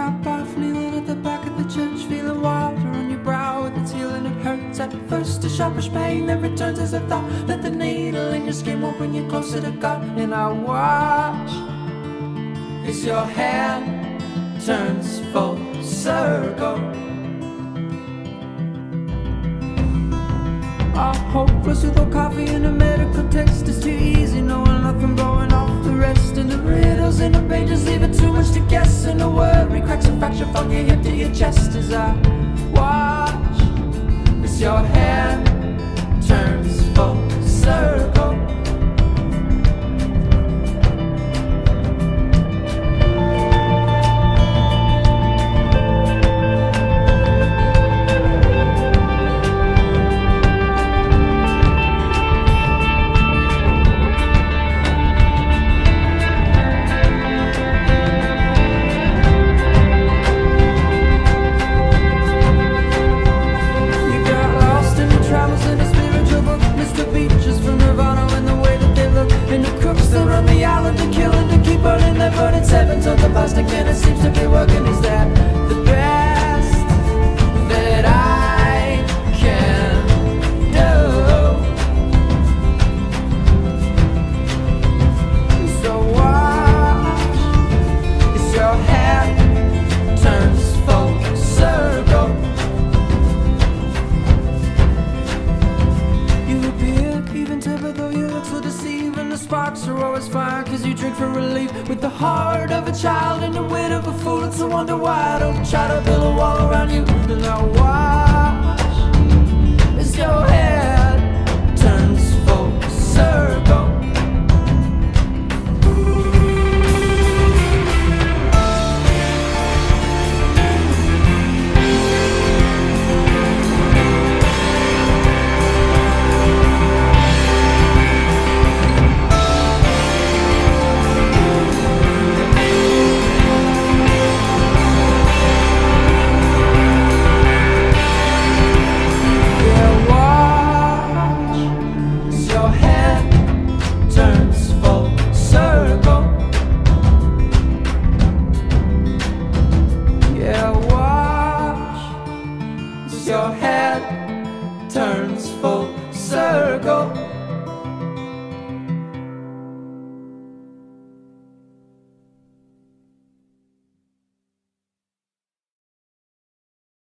drop off, kneeling at the back of the church, feeling water on your brow with its healing. It hurts at first, a sharpish pain that returns as a thought that the needle in your skin will bring you closer to God. And I watch as your hand turns full circle. Our hope flows through the coffee and a medical text. It's too easy knowing nothing, blowing off the rest. And the riddles in the pages leave it too much to guess. And the worry cracks and fracture from your hip to your chest as I watch as your hand turns full circle. Child and the wit of a fool, it's a wonder why I don't try to build a wall around you. And I